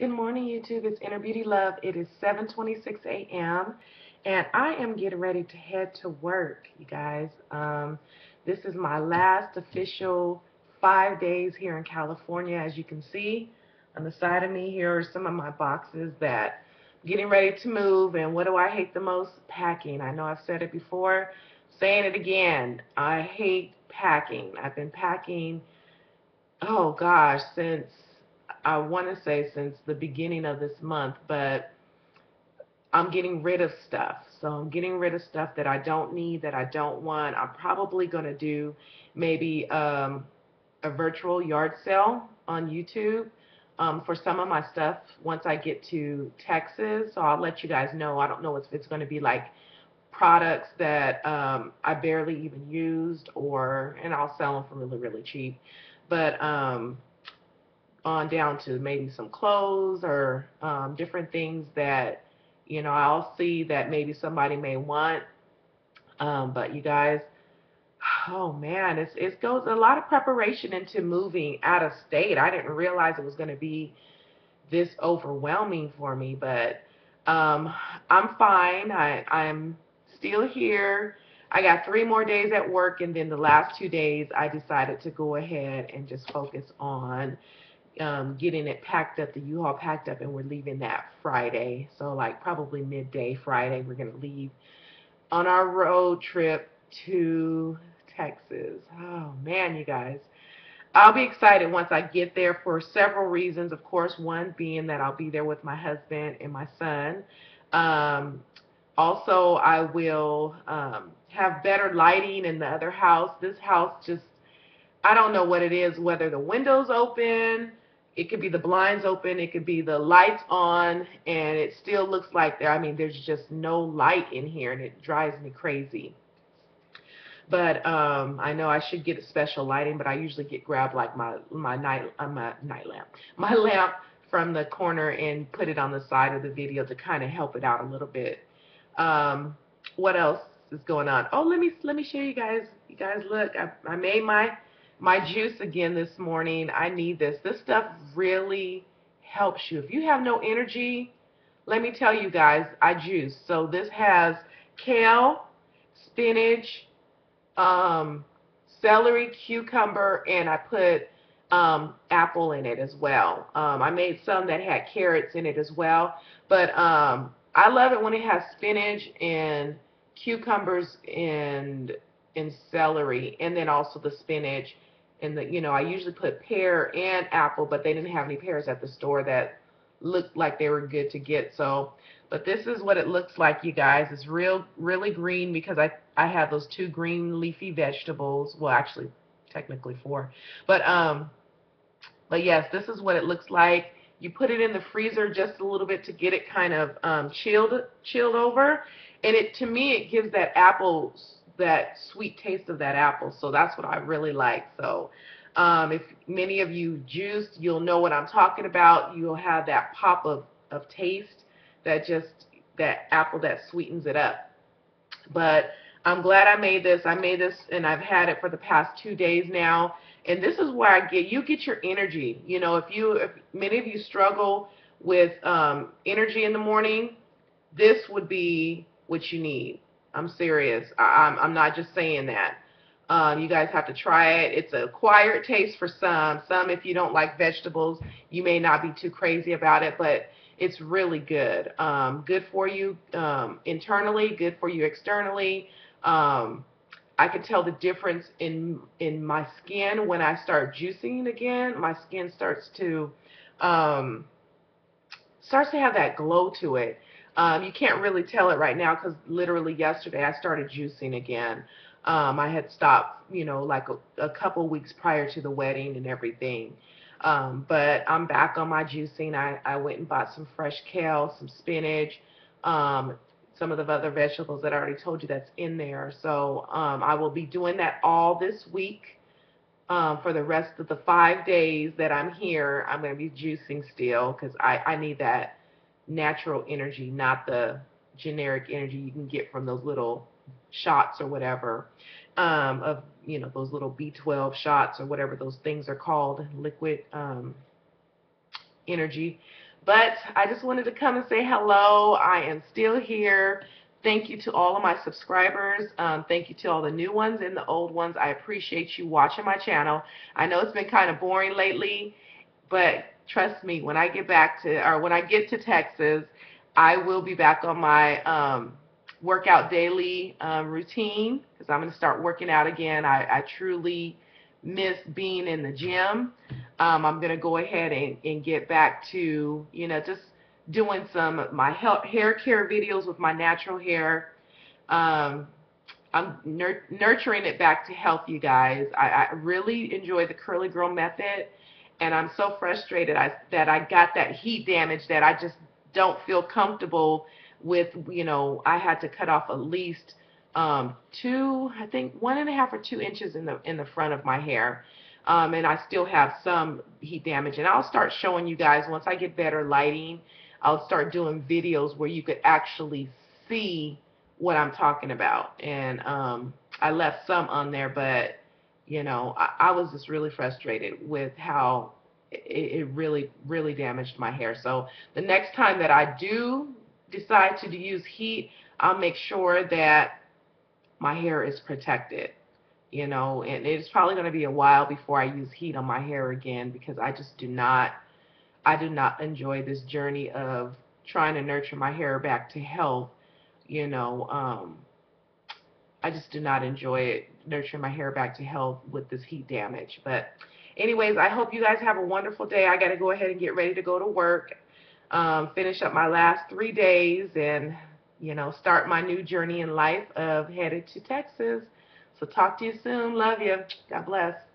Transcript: Good morning, YouTube. It's Inner Beauty Love. It is 7:26 a.m. and I am getting ready to head to work, you guys. This is my last official 5 days here in California. As you can see on the side of me here are some of my boxes that I'm getting ready to move. And what do I hate the most? Packing. I know I've said it before, saying it again. I hate packing. I've been packing, oh gosh, since I want to say since the beginning of this month, but I'm getting rid of stuff. So I'm getting rid of stuff that I don't need, that I don't want. I'm probably going to do maybe a virtual yard sale on YouTube for some of my stuff once I get to Texas. So I'll let you guys know. I don't know if it's going to be like products that I barely even used, or, and I'll sell them for really, really cheap. But on down to maybe some clothes or different things that, you know, I'll see that maybe somebody may want. But you guys, oh man, it goes a lot of preparation into moving out of state. I didn't realize it was going to be this overwhelming for me, but I'm fine. I'm still here. I got 3 more days at work, and then the last 2 days I decided to go ahead and just focus on getting it packed up, the U-Haul packed up, and we're leaving that Friday. So like probably midday Friday, we're going to leave on our road trip to Texas. Oh man, you guys, I'll be excited once I get there for several reasons. Of course, one being that I'll be there with my husband and my son. Also, I will have better lighting in the other house. This house just, I don't know what it is, whether the windows open, it could be the blinds open, it could be the lights on, and it still looks like there, I mean, there's just no light in here, and it drives me crazy. But I know I should get a special lighting, but I usually grab like my lamp from the corner and put it on the side of the video to kind of help it out a little bit. What else is going on? Oh, let me show you guys. You guys, look, I made my juice again this morning. I need this. This stuff really helps you. If you have no energy, let me tell you guys, I juice. So this has kale, spinach, celery, cucumber, and I put apple in it as well. I made some that had carrots in it as well. But I love it when it has spinach and cucumbers and celery, and then also the spinach. And the, you know, I usually put pear and apple, but they didn't have any pears at the store that looked like they were good to get. So, but this is what it looks like, you guys. It's really green, because I have those 2 green leafy vegetables. Well, actually, technically 4. But yes, this is what it looks like. You put it in the freezer just a little bit to get it kind of chilled over, and it, to me, it gives that apple, that sweet taste of that apple. So that's what I really like. So if many of you juice, you'll know what I'm talking about. You'll have that pop of taste, that just that apple that sweetens it up. But I'm glad I made this. I made this, and I've had it for the past 2 days now. And this is where you get your energy. You know, if many of you struggle with energy in the morning, this would be what you need. I'm serious. I'm not just saying that. You guys have to try it. It's an acquired taste for some. Some, if you don't like vegetables, you may not be too crazy about it, but it's really good. Good for you internally, good for you externally. I can tell the difference in my skin when I start juicing again. My skin starts to have that glow to it. You can't really tell it right now, because literally yesterday I started juicing again. I had stopped, you know, like a couple weeks prior to the wedding and everything. But I'm back on my juicing. I went and bought some fresh kale, some spinach, some of the other vegetables that I already told you that's in there. So I will be doing that all this week. For the rest of the 5 days that I'm here, I'm going to be juicing still, because I need that natural energy, not the generic energy you can get from those little shots or whatever, of, you know, those little B12 shots or whatever those things are called, liquid energy. But I just wanted to come and say hello. I am still here. Thank you to all of my subscribers. Thank you to all the new ones and the old ones. I appreciate you watching my channel. I know it's been kind of boring lately, but trust me, when I get back to, or when I get to Texas, I will be back on my workout daily routine, because I'm going to start working out again. I truly miss being in the gym. I'm going to go ahead and get back to, you know, just doing some of my hair care videos with my natural hair. I'm nurturing it back to health, you guys. I really enjoy the Curly Girl Method, and I'm so frustrated that I got that heat damage that I just don't feel comfortable with. You know, I had to cut off at least 1.5 or 2 inches in the front of my hair, and I still have some heat damage. And I'll start showing you guys once I get better lighting. I'll start doing videos where you could actually see what I'm talking about. And I left some on there, but you know, I was just really frustrated with how it really damaged my hair. So the next time that I do decide to use heat, I'll make sure that my hair is protected, you know. And it's probably going to be a while before I use heat on my hair again, because I just do not enjoy this journey of trying to nurture my hair back to health, you know. I just do not enjoy it, nurturing my hair back to health with this heat damage. But anyways, I hope you guys have a wonderful day. I got to go ahead and get ready to go to work, finish up my last 3 days, and, you know, start my new journey in life of headed to Texas. So talk to you soon. Love you. God bless.